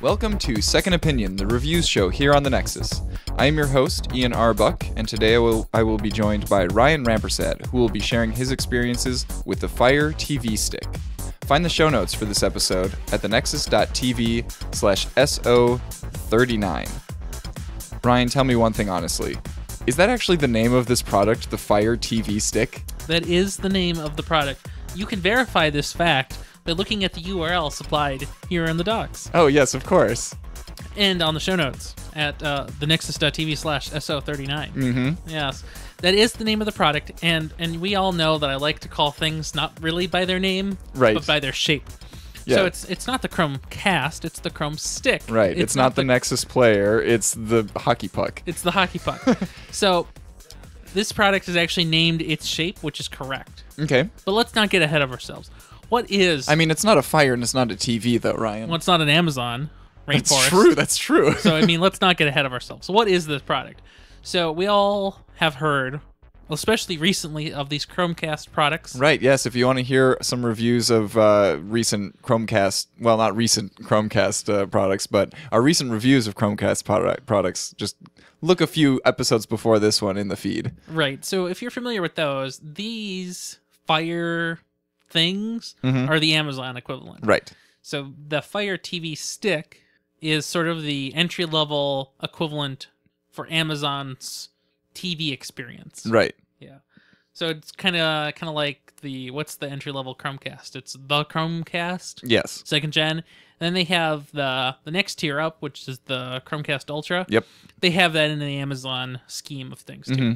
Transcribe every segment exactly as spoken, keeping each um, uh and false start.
Welcome to Second Opinion, the reviews show here on The Nexus. I am your host, Ian R. Buck, and today I will, I will be joined by Ryan Rampersad, who will be sharing his experiences with the Fire T V Stick. Find the show notes for this episode at thenexus dot t v slash S O thirty-nine. Ryan, tell me one thing honestly. Is that actually the name of this product, the Fire T V Stick? That is the name of the product. You can verify this fact by looking at the U R L supplied here in the docs. Oh, yes, of course. And on the show notes at uh, thenexus dot t v slash S O thirty-nine. Mm-hmm. Yes, that is the name of the product, and, and we all know that I like to call things not really by their name, right, but by their shape. Yeah. So it's it's not the Chromecast, it's the Chrome Stick. Right, it's, it's not, not the, the Nexus Player, it's the hockey puck. It's the hockey puck. So this product is actually named its shape, which is correct. Okay. But let's not get ahead of ourselves. What is... I mean, it's not a Fire and it's not a T V, though, Ryan. Well, it's not an Amazon Rainforest. That's true, that's true. So, I mean, let's not get ahead of ourselves. What is this product? So, we all have heard, especially recently, of these Chromecast products. Right, yes. If you want to hear some reviews of uh, recent Chromecast... Well, not recent Chromecast uh, products, but our recent reviews of Chromecast product products, just look a few episodes before this one in the feed. Right. So, if you're familiar with those, these Fire... things mm-hmm. are the Amazon equivalent. Right. So the Fire T V Stick is sort of the entry-level equivalent for Amazon's T V experience. Right. Yeah. So it's kind of kind of like the, what's the entry-level Chromecast? It's the Chromecast. Yes. Second gen. And then they have the, the next tier up, which is the Chromecast Ultra. Yep. They have that in the Amazon scheme of things, too. Mm-hmm.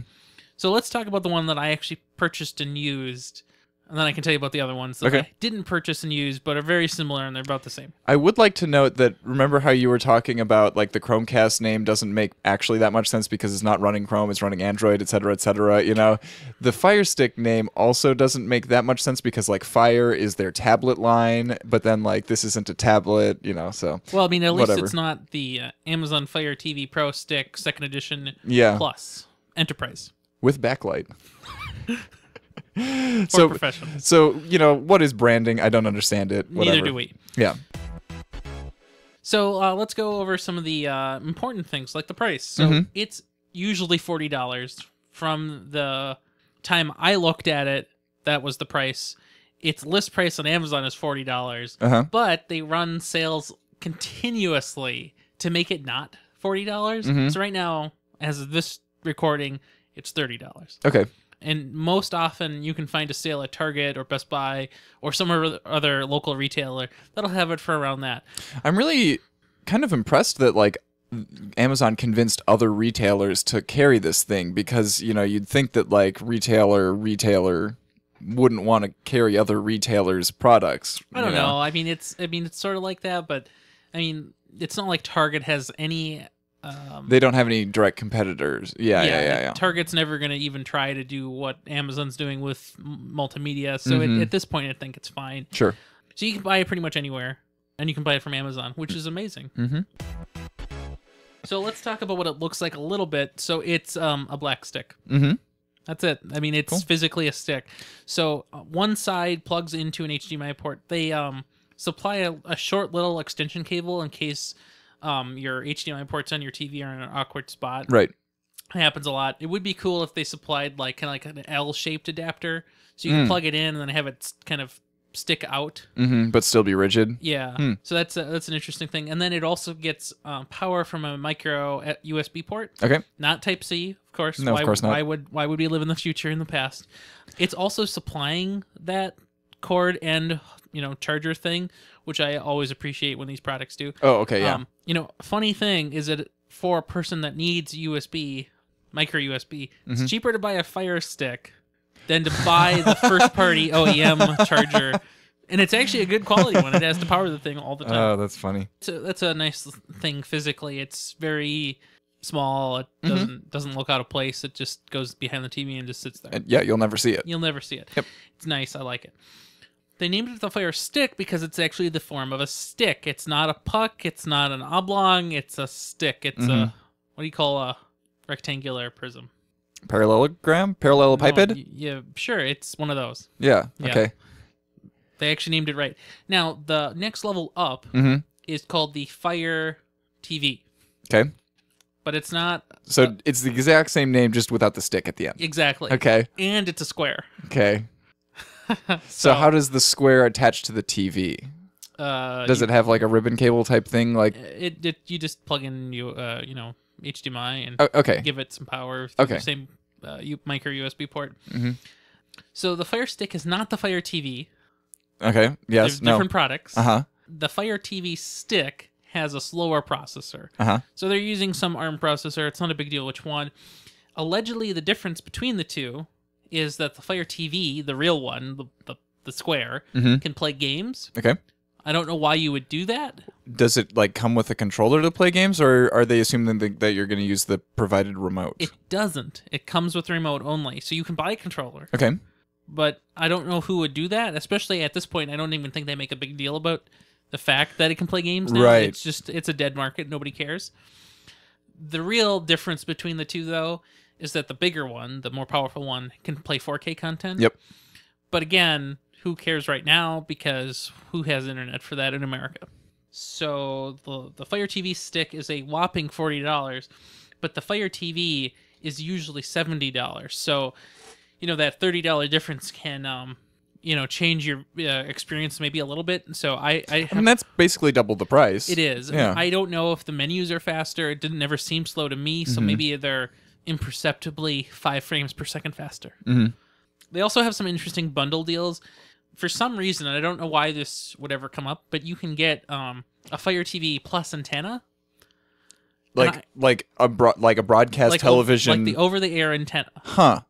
So let's talk about the one that I actually purchased and used. And then I can tell you about the other ones that okay. I didn't purchase and use, but are very similar, and they're about the same. I would like to note that, remember how you were talking about, like, the Chromecast name doesn't make actually that much sense because it's not running Chrome, it's running Android, et cetera, et cetera, you know? The Fire Stick name also doesn't make that much sense because, like, Fire is their tablet line, but then, like, this isn't a tablet, you know, so Well, I mean, at whatever. least it's not the uh, Amazon Fire T V Pro Stick Second Edition yeah. Plus Enterprise. With backlight. So, so, you know, what is branding? I don't understand it. Whatever. Neither do we. Yeah. So uh, let's go over some of the uh, important things, like the price. So mm-hmm. it's usually forty dollars. From the time I looked at it, that was the price. Its list price on Amazon is forty dollars, uh-huh. but they run sales continuously to make it not forty dollars. Mm-hmm. So right now, as of this recording, it's thirty dollars. Okay. And most often, you can find a sale at Target or Best Buy or some other local retailer that'll have it for around that. I'm really kind of impressed that, like, Amazon convinced other retailers to carry this thing because, you know, you'd think that, like, retailer, retailer wouldn't want to carry other retailers' products. I don't you know? know. I mean, it's I mean, it's sort of like that, but, I mean, it's not like Target has any... Um, they don't have any direct competitors. Yeah, yeah, yeah. yeah, yeah. Target's never going to even try to do what Amazon's doing with multimedia. So mm-hmm. it, at this point, I think it's fine. Sure. So you can buy it pretty much anywhere, and you can buy it from Amazon, which is amazing. Mm-hmm. So let's talk about what it looks like a little bit. So it's um, a black stick. Mm-hmm. That's it. I mean, it's cool. Physically a stick. So one side plugs into an H D M I port. They um, supply a, a short little extension cable in case... Um, your H D M I ports on your T V are in an awkward spot. Right. It happens a lot. It would be cool if they supplied like kind of like an L-shaped adapter, so you mm. can plug it in and then have it kind of stick out. Mm-hmm, but still be rigid. Yeah. Mm. So that's a, that's an interesting thing. And then it also gets um, power from a micro U S B port. Okay. Not Type C, of course. No, why, of course not. Why would, why would we live in the future in the past? It's also supplying that cord and, you know, charger thing, which I always appreciate when these products do. Oh, okay, yeah. Um, you know, funny thing is that for a person that needs U S B, micro U S B, mm-hmm. it's cheaper to buy a Fire Stick than to buy the first-party O E M charger. And it's actually a good quality one. It has to power the thing all the time. Oh, that's funny. So that's a nice thing physically. It's very... small. It doesn't mm-hmm. doesn't look out of place. It just goes behind the T V and just sits there. And yeah, you'll never see it. You'll never see it. Yep. It's nice. I like it. They named it the Fire Stick because it's actually the form of a stick. It's not a puck. It's not an oblong. It's a stick. It's mm-hmm. a, what do you call a rectangular prism? Parallelogram? Parallelepiped? No, yeah, sure. It's one of those. Yeah. yeah. Okay. They actually named it right. Now, the next level up mm-hmm. is called the Fire T V. Okay. But it's not... So uh, it's the exact same name, just without the stick at the end. Exactly. Okay. And it's a square. Okay. so, so how does the square attach to the T V? Uh, does you, it have like a ribbon cable type thing? Like it, it you just plug in you uh you know H D M I and oh, okay. give it some power. Through okay. the same uh, micro U S B port. Mm-hmm. So the Fire Stick is not the Fire T V. Okay. Yes. There's no. different products. Uh huh. The Fire T V Stick has a slower processor. Uh huh. So they're using some ARM processor. It's not a big deal which one. Allegedly, the difference between the two is that the Fire T V, the real one, the the, the square, mm-hmm. can play games. Okay. I don't know why you would do that. Does it like come with a controller to play games, or are they assuming that you're going to use the provided remote? It doesn't. It comes with remote only, so you can buy a controller. Okay. But I don't know who would do that, especially at this point. I don't even think they make a big deal about the fact that it can play games now. Right. It's just it's a dead market. Nobody cares. The real difference between the two, though, is that the bigger one, the more powerful one, can play four K content. Yep. But again... who cares right now, because who has internet for that in America? So the the Fire T V Stick is a whopping forty dollars, but the Fire T V is usually seventy dollars. So, you know, that thirty dollar difference can, um, you know, change your uh, experience maybe a little bit. So I... I have, I mean, that's basically double the price. It is. Yeah. I don't know if the menus are faster. It didn't never seem slow to me, so mm-hmm. maybe they're imperceptibly five frames per second faster. Mm-hmm. They also have some interesting bundle deals. For some reason, I don't know why this would ever come up, but you can get um, a Fire T V plus antenna, like I, like a bro like a broadcast like television, like the over-the-air antenna. Huh.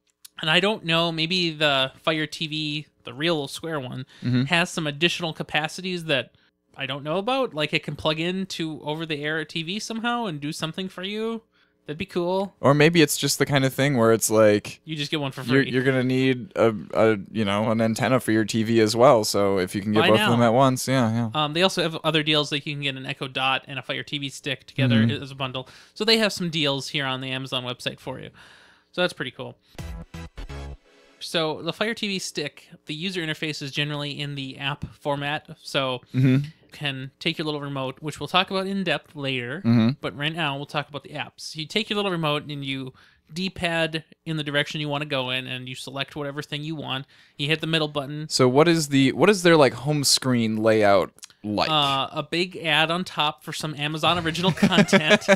And I don't know, maybe the Fire T V, the real square one, mm-hmm. has some additional capacities that I don't know about. Like it can plug into over-the-air T V somehow and do something for you. That'd be cool. Or maybe it's just the kind of thing where it's like... you just get one for free. You're, you're going to need a, a, you know, an antenna for your T V as well. So if you can get By both now. of them at once, yeah, yeah. Um, they also have other deals. Like you can get an Echo Dot and a Fire T V Stick together mm-hmm. as a bundle. So they have some deals here on the Amazon website for you. So that's pretty cool. So the Fire T V Stick, the user interface is generally in the app format. So... mm-hmm. can take your little remote, which we'll talk about in depth later, mm-hmm. but right now we'll talk about the apps. You take your little remote and you D-pad in the direction you want to go in, and you select whatever thing you want. You hit the middle button. So what is the what is their like home screen layout like? Uh, a big ad on top for some Amazon original content,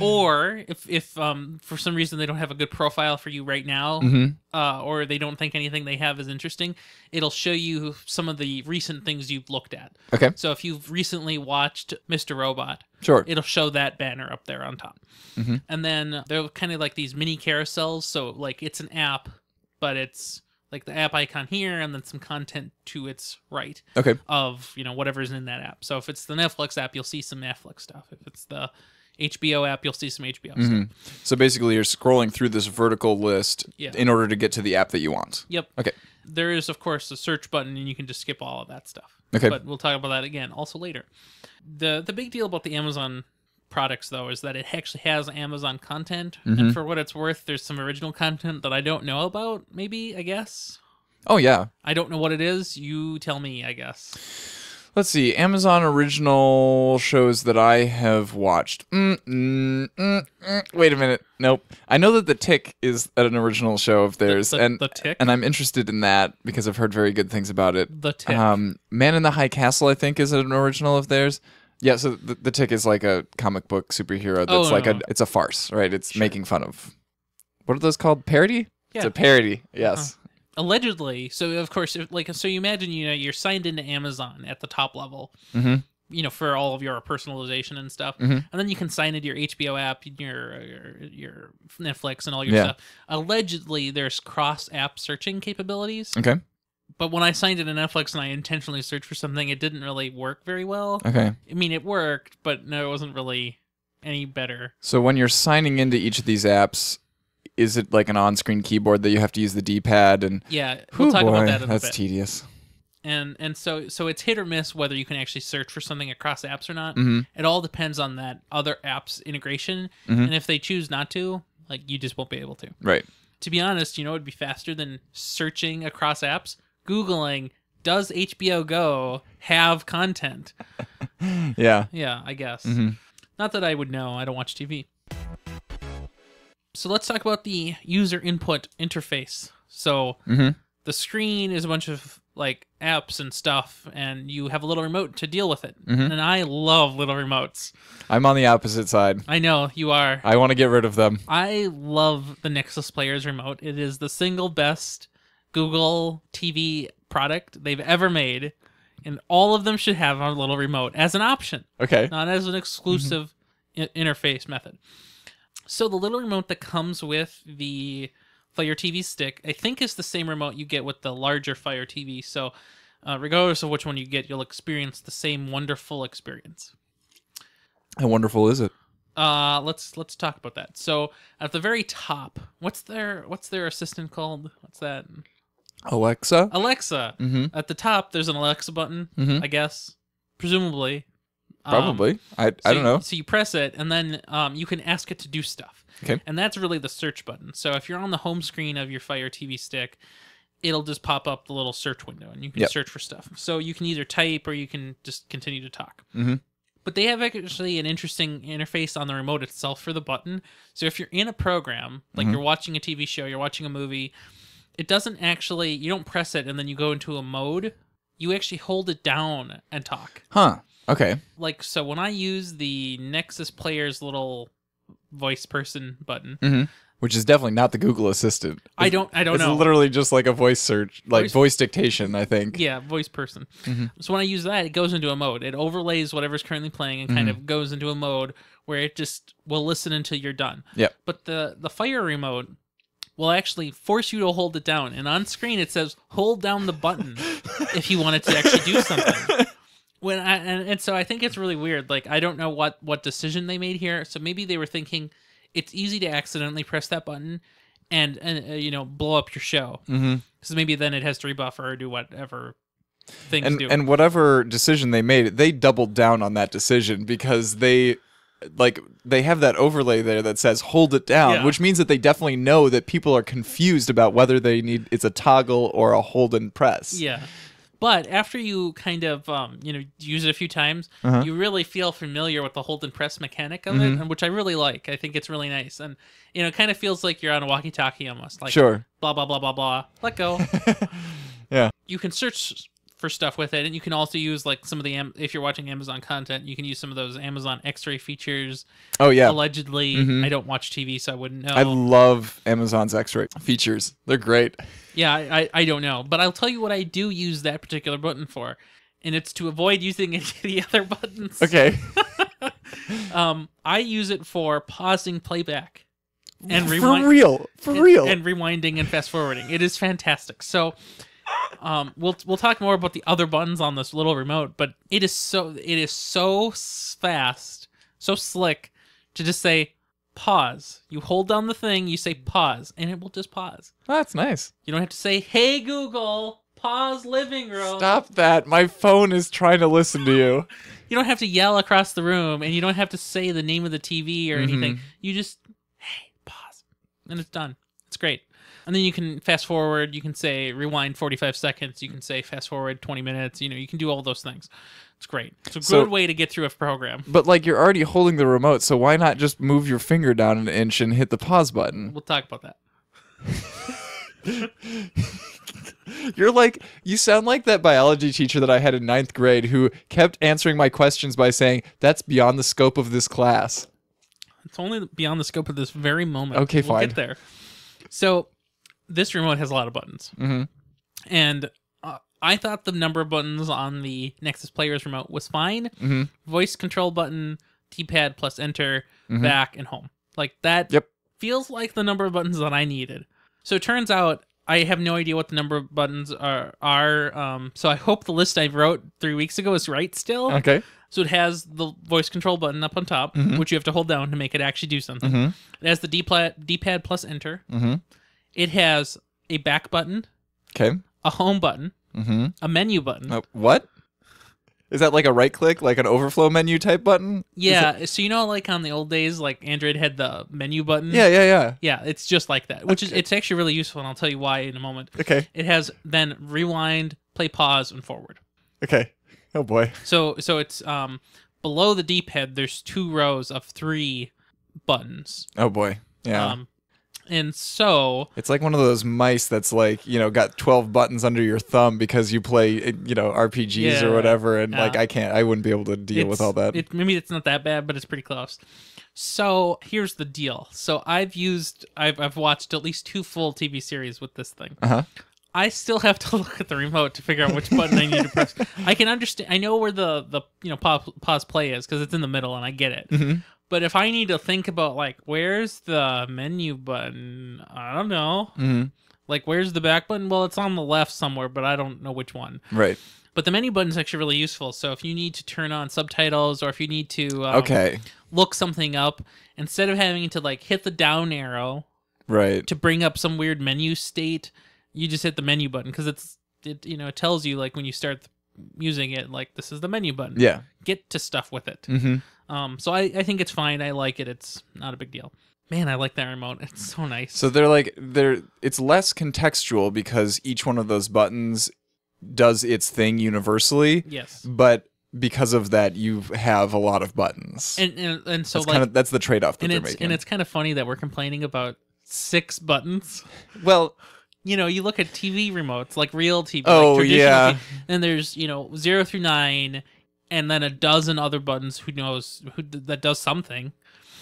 or if if um, for some reason they don't have a good profile for you right now, mm-hmm. uh, or they don't think anything they have is interesting, it'll show you some of the recent things you've looked at. Okay. So if you've recently watched Mister Robot. Sure. It'll show that banner up there on top. Mm-hmm. And then they're kind of like these mini carousels. So like it's an app, but it's like the app icon here and then some content to its right. Okay. Of, you know, whatever's in that app. So if it's the Netflix app, you'll see some Netflix stuff. If it's the H B O app, you'll see some H B O mm-hmm. stuff. So basically you're scrolling through this vertical list yeah. in order to get to the app that you want. Yep. Okay. There is, of course, a search button, and you can just skip all of that stuff. Okay. But we'll talk about that again also later. The the big deal about the Amazon products, though, is that it actually has Amazon content. Mm-hmm. And for what it's worth, there's some original content that I don't know about, maybe, I guess. Oh, yeah. I don't know what it is. You tell me, I guess. Let's see. Amazon original shows that I have watched. Mm, mm, mm, mm. Wait a minute. Nope. I know that The Tick is an original show of theirs. The, the, and, the Tick? And I'm interested in that because I've heard very good things about it. The Tick. Um, Man in the High Castle, I think, is an original of theirs. Yeah, so The, the Tick is like a comic book superhero that's oh, like no. a... It's a farce, right? It's sure. making fun of... What are those called? Parody? Yeah. It's a parody, yes. Uh-huh. Allegedly, so of course, if, like, so you imagine, you know, you're signed into Amazon at the top level, mm-hmm. you know, for all of your personalization and stuff, mm-hmm. and then you can sign into your H B O app, your your, your Netflix, and all your yeah. stuff. Allegedly, there's cross-app searching capabilities. Okay. But when I signed into Netflix and I intentionally searched for something, it didn't really work very well. Okay. I mean, it worked, but no, it wasn't really any better. So when you're signing into each of these apps. Is it like an on-screen keyboard that you have to use the D-pad and yeah, we'll talk boy, about that in a bit. That's tedious. And and so so it's hit or miss whether you can actually search for something across apps or not. Mm-hmm. It all depends on that other app's integration, mm-hmm. and if they choose not to, like you just won't be able to. Right. To be honest, you know, it'd be faster than searching across apps, Googling, does H B O Go have content? Yeah. Yeah, I guess. Mm-hmm. Not that I would know. I don't watch T V. So let's talk about the user input interface. So mm-hmm. the screen is a bunch of like apps and stuff, and you have a little remote to deal with it. Mm-hmm. And I love little remotes. I'm on the opposite side. I know, you are. I want to get rid of them. I love the Nexus Player's remote. It is the single best Google T V product they've ever made, and all of them should have a little remote as an option. Okay. Not as an exclusive mm-hmm. interface method. So the little remote that comes with the Fire T V Stick, I think, is the same remote you get with the larger Fire T V. So uh, regardless of which one you get, you'll experience the same wonderful experience. How wonderful is it? Uh, let's let's talk about that. So at the very top, what's their what's their assistant called? What's that? Alexa. Alexa. Mm-hmm. At the top, there's an Alexa button, mm-hmm. I guess, presumably. Probably. Um, I, I so don't know. You, so you press it, and then um, you can ask it to do stuff. Okay. And that's really the search button. So if you're on the home screen of your Fire T V Stick, it'll just pop up the little search window, and you can yep. search for stuff. So you can either type, or you can just continue to talk. Mm-hmm. But they have actually an interesting interface on the remote itself for the button. So if you're in a program, like mm-hmm. you're watching a T V show, you're watching a movie, it doesn't actually, you don't press it and then you go into a mode. You actually hold it down and talk. Huh. Okay. Like, so when I use the Nexus Player's little voice person button. Mm-hmm. Which is definitely not the Google Assistant. It's, I don't I don't it's know. It's literally just like a voice search, like voice, voice dictation, I think. Yeah, voice person. Mm-hmm. So when I use that, it goes into a mode. It overlays whatever's currently playing and kind mm-hmm. of goes into a mode where it just will listen until you're done. Yeah. But the, the Fire remote will actually force you to hold it down. And on screen, it says, hold down the button if you want it to actually do something. When I, and, and so I think it's really weird. Like, I don't know what, what decision they made here. So maybe they were thinking it's easy to accidentally press that button and, and uh, you know, blow up your show. Because mm-hmm. maybe then it has to rebuffer or do whatever things and, do. And whatever decision they made, they doubled down on that decision because they... like they have that overlay there that says hold it down, yeah. which means that they definitely know that people are confused about whether they need it's a toggle or a hold and press. Yeah. But after you kind of um, you know, use it a few times, uh-huh. you really feel familiar with the hold and press mechanic of mm-hmm. it, which I really like. I think it's really nice. And you know, it kind of feels like you're on a walkie-talkie almost, like sure. blah blah blah blah blah. Let go. Yeah. You can search for stuff with it, and you can also use like some of the Am if you're watching Amazon content, you can use some of those Amazon X-ray features. Oh yeah, allegedly. Mm-hmm. I don't watch T V, so I wouldn't know. I love Amazon's X-ray features; they're great. Yeah, I, I I don't know, but I'll tell you what I do use that particular button for, and it's to avoid using any of the other buttons. Okay. um, I use it for pausing playback and rewind for real, for and, real, and rewinding and fast forwarding. It is fantastic. So. Um, we'll we'll talk more about the other buttons on this little remote, but it is so it is so fast, so slick to just say pause. You hold down the thing, you say pause, and it will just pause. Oh, that's nice. You don't have to say, "Hey Google, pause living room." Stop that! My phone is trying to listen to you. You don't have to yell across the room, and you don't have to say the name of the T V or mm-hmm. anything. You just hey pause, and it's done. It's great. And then you can fast forward, you can say rewind forty-five seconds, you can say fast forward twenty minutes, you know, you can do all those things. It's great. It's a so, good way to get through a program. But like you're already holding the remote, so why not just move your finger down an inch and hit the pause button? We'll talk about that. You're like, you sound like that biology teacher that I had in ninth grade who kept answering my questions by saying, that's beyond the scope of this class. It's only beyond the scope of this very moment. Okay, we'll fine. We'll get there. So this remote has a lot of buttons. Mm-hmm. And uh, I thought the number of buttons on the Nexus Player's remote was fine. Mm-hmm. Voice control button, T-pad plus enter, mm-hmm. back, and home. Like that yep. feels like the number of buttons that I needed. So it turns out I have no idea what the number of buttons are. are um, so I hope the list I wrote three weeks ago is right still. Okay. So it has the voice control button up on top, mm-hmm. which you have to hold down to make it actually do something. Mm-hmm. It has the D-pad, D-pad plus enter. Mm-hmm. It has a back button, okay, a home button, mm-hmm. a menu button. Uh, what? Is that like a right click, like an overflow menu type button? Yeah. That... So you know, like on the old days, like Android had the menu button. Yeah, yeah, yeah. Yeah, it's just like that, which okay. is it's actually really useful, and I'll tell you why in a moment. Okay. It has then rewind, play, pause, and forward. Okay. Oh boy. So so it's um below the D-pad. There's two rows of three buttons. Oh boy. Yeah. Um, and so it's like one of those mice that's like, you know, got twelve buttons under your thumb because you play, you know, R P Gs yeah, or whatever, and yeah. like I can't, I wouldn't be able to deal it's, with all that. It, maybe it's not that bad, but it's pretty close. So here's the deal. So I've used, I've I've watched at least two full T V series with this thing. Uh huh. I still have to look at the remote to figure out which button I need to press. I can understand. I know where the the you know pause, pause play is because it's in the middle and I get it. Mm-hmm. But if I need to think about like where's the menu button, I don't know. Mm-hmm. Like where's the back button? Well, it's on the left somewhere, but I don't know which one. Right. But the menu button is actually really useful. So if you need to turn on subtitles or if you need to um, okay look something up, instead of having to like hit the down arrow right to bring up some weird menu state. You just hit the menu button because it's it you know it tells you like when you start using it like this is the menu button. Yeah, get to stuff with it. Mm-hmm. Um, so I I think it's fine. I like it. It's not a big deal. Man, I like that remote. It's so nice. So they're like they're it's less contextual because each one of those buttons does its thing universally. Yes, but because of that, you have a lot of buttons. And and, and so that's like kind of, that's the trade off that they're making. And it's kind of funny that we're complaining about six buttons. Well. You know, you look at T V remotes, like real T V. Oh, like yeah. T V, and there's, you know, zero through nine, and then a dozen other buttons. Who knows? Who that does something.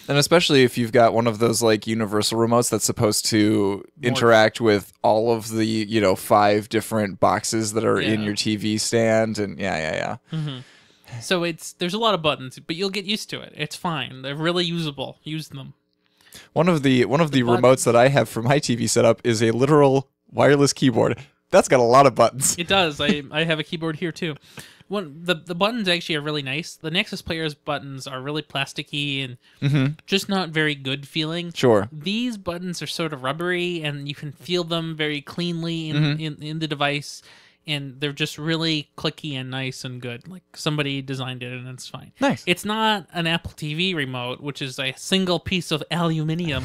And especially if you've got one of those like universal remotes that's supposed to interact with all of the, you know, five different boxes that are yeah. in your T V stand, and yeah, yeah, yeah. Mm-hmm. So it's there's a lot of buttons, but you'll get used to it. It's fine. They're really usable. Use them. One of the one of the, the remotes that I have for my T V setup is a literal wireless keyboard. That's got a lot of buttons. It does. I I have a keyboard here too. One the the buttons actually are really nice. The Nexus Player's buttons are really plasticky and mm-hmm. just not very good feeling. Sure. These buttons are sort of rubbery and you can feel them very cleanly in mm-hmm. in, in the device. And they're just really clicky and nice and good. Like somebody designed it and it's fine. Nice. It's not an Apple T V remote, which is a single piece of aluminium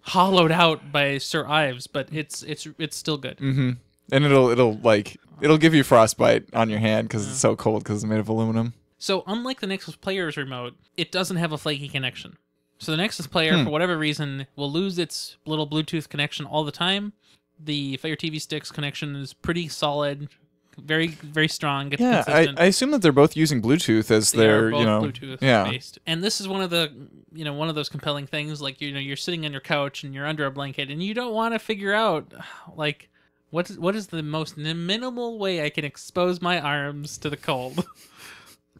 hollowed out by Sir Ives, but it's it's it's still good. Mm-hmm. And it'll it'll like it'll give you frostbite on your hand because yeah. it's so cold because it's made of aluminum. So unlike the Nexus Player's remote, it doesn't have a flaky connection. So the Nexus Player, hmm. for whatever reason, will lose its little Bluetooth connection all the time. The Fire T V Stick's connection is pretty solid, very very strong. It's yeah, I, I assume that they're both using Bluetooth as they their both you know Bluetooth yeah. based. And this is one of the you know one of those compelling things. Like you know you're sitting on your couch and you're under a blanket and you don't want to figure out like what is, what is the most minimal way I can expose my arms to the cold.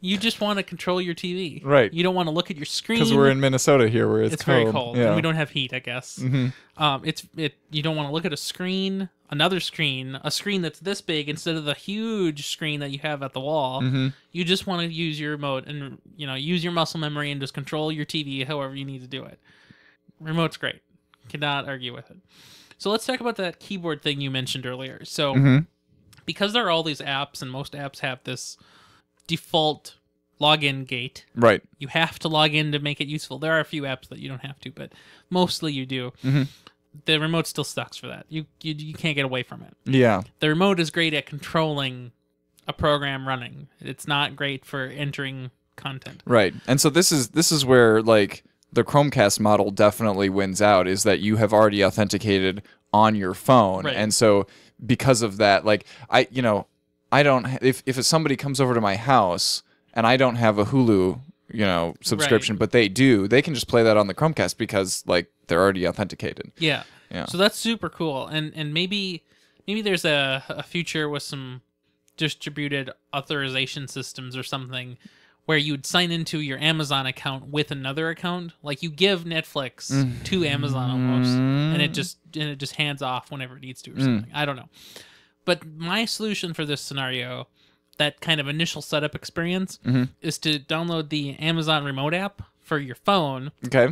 You just want to control your T V, right? You don't want to look at your screen because we're in Minnesota here, where it's, it's cold. very cold, yeah. and we don't have heat. I guess mm-hmm. um, it's it. You don't want to look at a screen, another screen, a screen that's this big instead of the huge screen that you have at the wall. Mm-hmm. You just want to use your remote and you know use your muscle memory and just control your T V however you need to do it. Remote's great, cannot argue with it. So let's talk about that keyboard thing you mentioned earlier. So mm-hmm. because there are all these apps, and most apps have this default login gate. Right. You have to log in to make it useful. There are a few apps that you don't have to, but mostly you do. Mm-hmm. The remote still sucks for that. You, you you can't get away from it. Yeah. The remote is great at controlling a program running. It's not great for entering content. Right. And so this is this is where like the Chromecast model definitely wins out, is that you have already authenticated on your phone. Right. And so because of that, like I you know I don't, if, if somebody comes over to my house and I don't have a Hulu, you know, subscription, right. but they do, they can just play that on the Chromecast because like they're already authenticated. Yeah. Yeah. So that's super cool. And, and maybe, maybe there's a, a future with some distributed authorization systems or something where you'd sign into your Amazon account with another account. Like you give Netflix mm-hmm. to Amazon almost and it just, and it just hands off whenever it needs to or something. Mm. I don't know. But my solution for this scenario, that kind of initial setup experience, mm-hmm. is to download the Amazon remote app for your phone. Okay.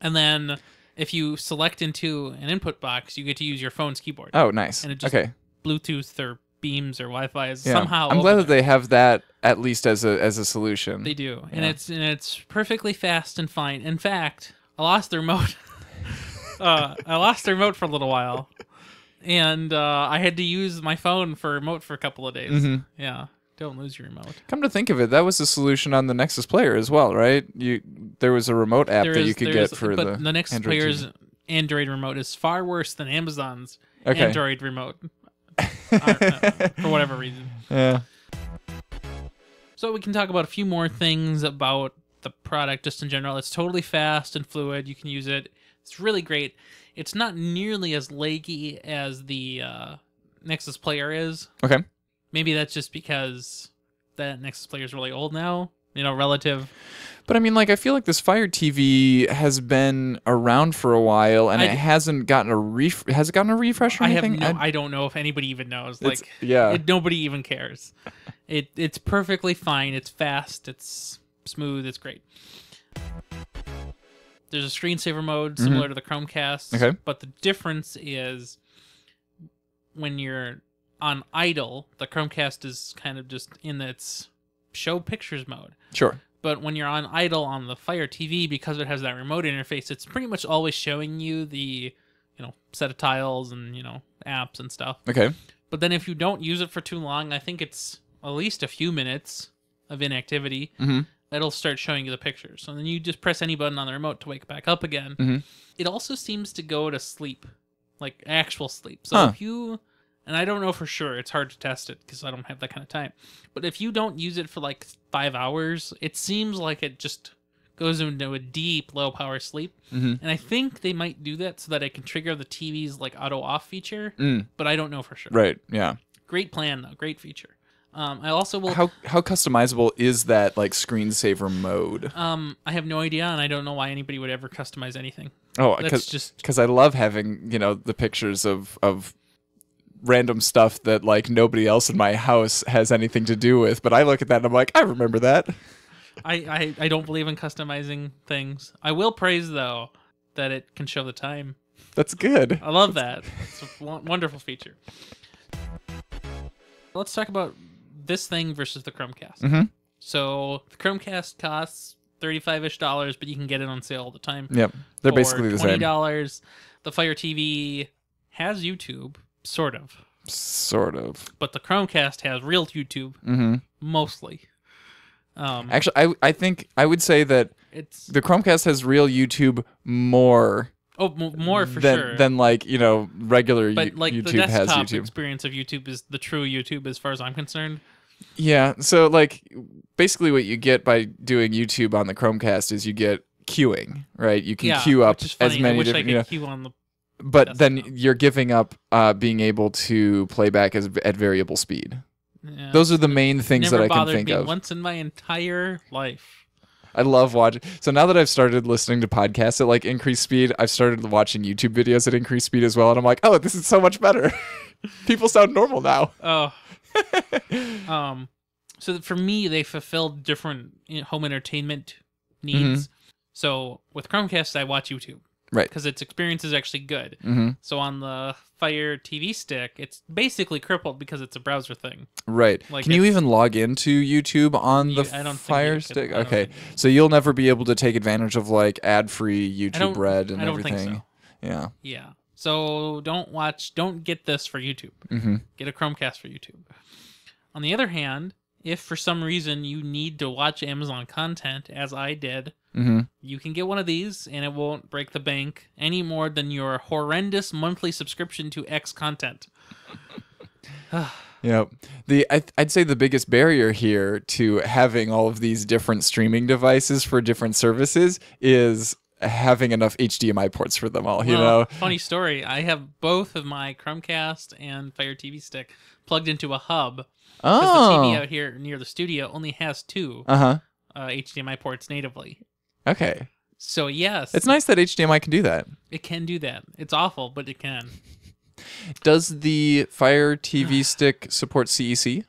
And then if you select into an input box, you get to use your phone's keyboard. Oh, nice. And it just okay. Bluetooth or Beams or Wi-Fi is yeah. somehow. I'm glad that they have that at least as a as a solution. They do. Yeah. And it's and it's perfectly fast and fine. In fact, I lost the remote. uh, I lost the remote for a little while. And uh, I had to use my phone for remote for a couple of days. Mm-hmm. Yeah. Don't lose your remote. Come to think of it, that was the solution on the Nexus Player as well, right? You there was a remote app there that is, you could get is, for but the the Nexus Android Player's T V. Android remote is far worse than Amazon's okay. Android remote, I don't know, for whatever reason. Yeah. So we can talk about a few more things about the product just in general. It's totally fast and fluid. You can use it. It's really great. It's not nearly as laggy as the uh, Nexus Player is. Okay. Maybe that's just because that Nexus Player is really old now, you know, relative. But I mean, like, I feel like this Fire T V has been around for a while, and I, it hasn't gotten a ref. Has it gotten a refresh or I anything? Have no, I, I don't know if anybody even knows. Like, yeah, it, nobody even cares. it it's perfectly fine. It's fast. It's smooth. It's great. There's a screensaver mode similar mm-hmm. to the Chromecast, okay. but the difference is when you're on idle, the Chromecast is kind of just in its show pictures mode. Sure. But when you're on idle on the Fire T V, because it has that remote interface, it's pretty much always showing you the, you know, set of tiles and, you know, apps and stuff. Okay. But then if you don't use it for too long, I think it's at least a few minutes of inactivity, mm-hmm. it'll start showing you the pictures. So then you just press any button on the remote to wake back up again. Mm-hmm. It also seems to go to sleep, like actual sleep. So huh. if you... And I don't know for sure. It's hard to test it because I don't have that kind of time. But if you don't use it for like five hours, it seems like it just goes into a deep low power sleep. Mm-hmm. And I think they might do that so that it can trigger the T V's like auto off feature. Mm. But I don't know for sure. Right. Yeah. Great plan though. Great feature. Um, I also will. How how customizable is that like screensaver mode? Um, I have no idea, and I don't know why anybody would ever customize anything. Oh, because just... I love having you know the pictures of of. random stuff that like nobody else in my house has anything to do with, but I look at that and I'm like, I remember that. I, I I don't believe in customizing things. I will praise though that it can show the time. That's good. I love that. It's a wonderful feature. Let's talk about this thing versus the Chromecast. Mm-hmm. So the Chromecast costs thirty-five-ish dollars, but you can get it on sale all the time. Yep, they're basically the same. twenty dollars. The Fire T V has YouTube. Sort of. Sort of. But the Chromecast has real YouTube, mm-hmm. mostly. Um, Actually, I I think I would say that it's the Chromecast has real YouTube more. Oh, more for than, sure. Than like you know regular. But like YouTube the desktop has YouTube. Experience of YouTube is the true YouTube, as far as I'm concerned. Yeah. So like basically, what you get by doing YouTube on the Chromecast is you get queuing, right? You can yeah, queue up which is funny. as many I wish different. I could you know, queue on the But then you're giving up uh, being able to play back as, at variable speed. Yeah, those are the main things that I can think of. Never bothered me once in my entire life. I love watching. So now that I've started listening to podcasts at like increased speed, I've started watching YouTube videos at increased speed as well, and I'm like, oh, this is so much better. People sound normal now. Oh. um. So for me, they fulfilled different home entertainment needs. Mm-hmm. So with Chromecast, I watch YouTube. Right, because its experience is actually good. Mm-hmm. So on the Fire T V Stick, it's basically crippled because it's a browser thing. Right. Like can you even log into YouTube on the I don't Fire think Stick? Could, okay, so you'll never be able to take advantage of like ad-free YouTube Red and I don't everything. Think so. Yeah. Yeah. So don't watch. Don't get this for YouTube. Mm-hmm. Get a Chromecast for YouTube. On the other hand, if for some reason you need to watch Amazon content, as I did. Mm-hmm. You can get one of these, and it won't break the bank any more than your horrendous monthly subscription to X content. Yeah, the I, I'd say the biggest barrier here to having all of these different streaming devices for different services is having enough H D M I ports for them all. You well, know, funny story. I have both of my Chromecast and Fire T V Stick plugged into a hub. Oh, the T V out here near the studio only has two uh-huh. uh, H D M I ports natively. Okay. So, yes. It's nice that H D M I can do that. It can do that. It's awful, but it can. Does the Fire T V Stick support C E C?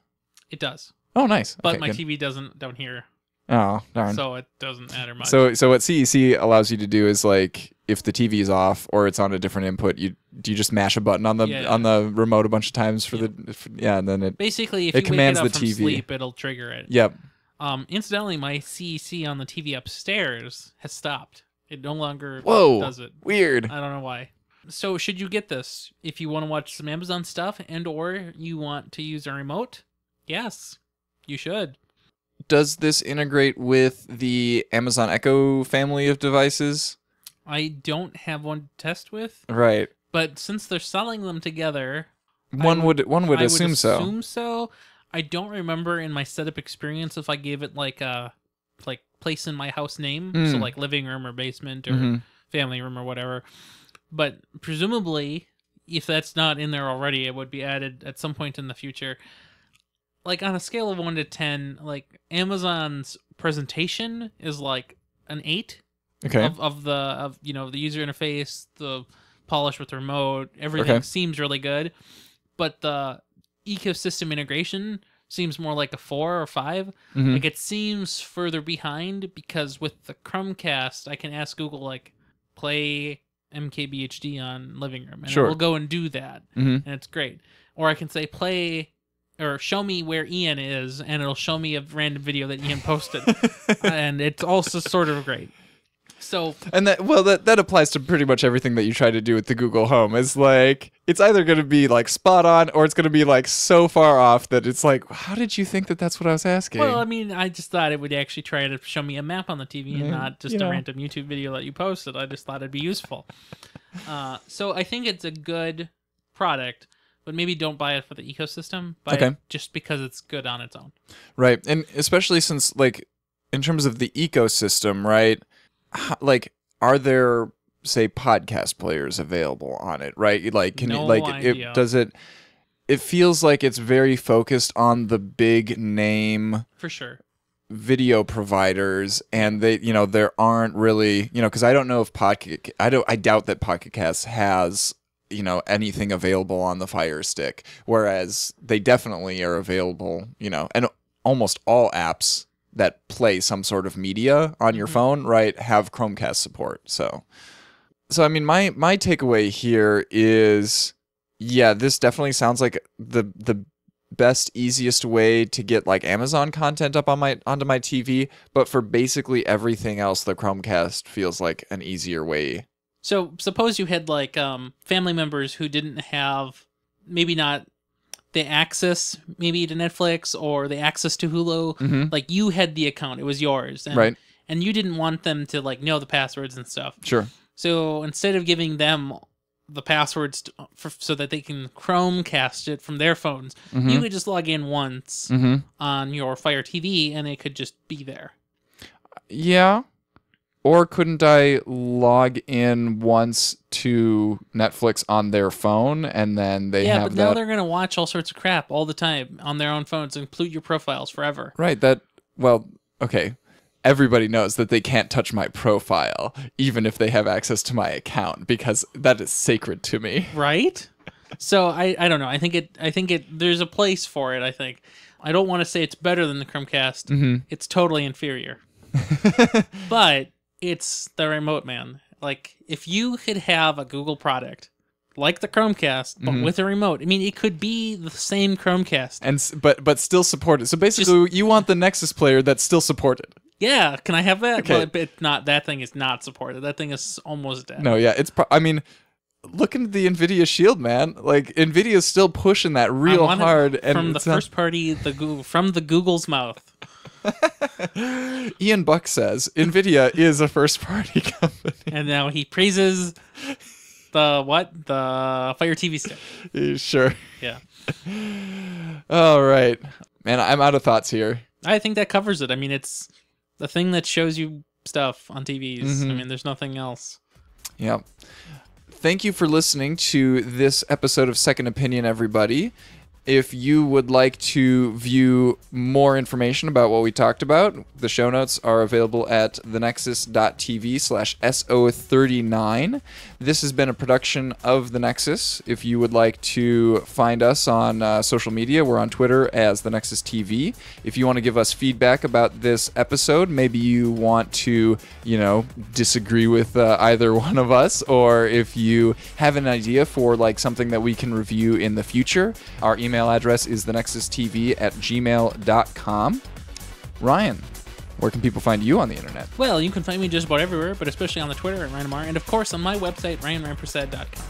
It does. Oh, nice. But okay, my good. T V doesn't down here. Oh, darn. So it doesn't matter much. So so what C E C allows you to do is, like, if the T V is off or it's on a different input, you do you just mash a button on the yeah, on yeah. the remote a bunch of times for yeah. the... For, yeah, and then it Basically, if it you commands wake it up the from T V. Sleep, it'll trigger it. Yep. Um, incidentally, my C E C on the T V upstairs has stopped. It no longer Whoa, does it. Weird. I don't know why. So should you get this if you want to watch some Amazon stuff and or you want to use a remote? Yes. You should. Does this integrate with the Amazon Echo family of devices? I don't have one to test with. Right. But since they're selling them together, one would, would one would I assume, would assume so. so. I don't remember in my setup experience if I gave it like a like place in my house name, mm. so like living room or basement or mm-hmm. family room or whatever. But presumably, if that's not in there already, it would be added at some point in the future. Like on a scale of one to ten, like Amazon's presentation is like an eight. Okay. Of, of the of you know the user interface, the polish with the remote, everything okay. seems really good, but the ecosystem integration seems more like a four or five. Mm-hmm. Like it seems further behind because with the Chromecast, I can ask Google like play M K B H D on living room, and sure. it will go and do that, mm-hmm. and it's great. Or I can say play or show me where Ian is, and it'll show me a random video that Ian posted, and it's also sort of great. So and that well that that applies to pretty much everything that you try to do with the Google Home. It's like it's either going to be like spot on or it's going to be like so far off that it's like, how did you think that that's what I was asking? Well, I mean, I just thought it would actually try to show me a map on the T V and mm, not just a know. random YouTube video that you posted. I just thought it'd be useful. uh, so I think it's a good product, but maybe don't buy it for the ecosystem. Buy okay. it just because it's good on its own. Right, and especially since like in terms of the ecosystem, right? Like, are there, say, podcast players available on it, right? Like, can no like idea. It does it? It feels like it's very focused on the big name for sure video providers, and they, you know, there aren't really, you know, because I don't know if Pocket, I don't, I doubt that Pocket Cast has, you know, anything available on the Fire Stick, whereas they definitely are available, you know, and almost all apps that play some sort of media on your mm-hmm. phone, right, have Chromecast support. So, so I mean, my my takeaway here is, yeah, this definitely sounds like the the best, easiest way to get like Amazon content up on my onto my T V. But for basically everything else, the Chromecast feels like an easier way. So suppose you had like um, family members who didn't have, maybe not the access maybe to Netflix or the access to Hulu, mm-hmm. like you had the account, it was yours. And, right. and you didn't want them to like know the passwords and stuff. Sure. So instead of giving them the passwords to, for, so that they can Chromecast it from their phones, mm-hmm. you could just log in once mm-hmm. on your Fire T V and it could just be there. Yeah. Or couldn't I log in once to Netflix on their phone and then they yeah, have that? Yeah, but now they're going to watch all sorts of crap all the time on their own phones and pollute your profiles forever. Right, that, well, okay. Everybody knows that they can't touch my profile, even if they have access to my account, because that is sacred to me. Right? So, I, I don't know. I think it, I think it, there's a place for it, I think. I don't want to say it's better than the Chromecast. Mm-hmm. It's totally inferior. But it's the remote, man. Like, if you could have a Google product like the Chromecast, but mm-hmm. with a remote, I mean, it could be the same Chromecast, and but but still support it. So basically, Just, you want the Nexus player that's still supported. Yeah, can I have that? Okay. Well, it, it's not that thing is not supported. That thing is almost dead. No, yeah, it's. Pro I mean, look into the Nvidia Shield, man. Like, Nvidia's still pushing that real hard. It, and from the first party, the Google, from the Google's mouth. Ian Buck says Nvidia is a first party company, and now he praises the what the Fire T V Stick. Sure. Yeah. All right, man, I'm out of thoughts here. I think that covers it. I mean, it's the thing that shows you stuff on T Vs. Mm-hmm. I mean, there's nothing else. Yeah. Thank you for listening to this episode of Second Opinion, everybody. If you would like to view more information about what we talked about, the show notes are available at thenexus dot t v slash S O thirty-nine. This has been a production of The Nexus. If you would like to find us on uh, social media, we're on Twitter as The Nexus T V. If you want to give us feedback about this episode, maybe you want to, you know, disagree with uh, either one of us, or if you have an idea for like something that we can review in the future, our email Email address is thenexustv at gmail dot com. Ryan, where can people find you on the internet? Well, you can find me just about everywhere, but especially on the Twitter at Ryan M R, and of course on my website, ryan rampersad dot com.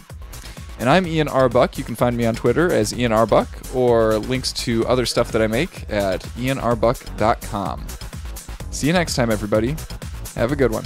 And I'm Ian R. Buck. You can find me on Twitter as Ian R. Buck, or links to other stuff that I make at ian r buck dot com. See you next time, everybody. Have a good one.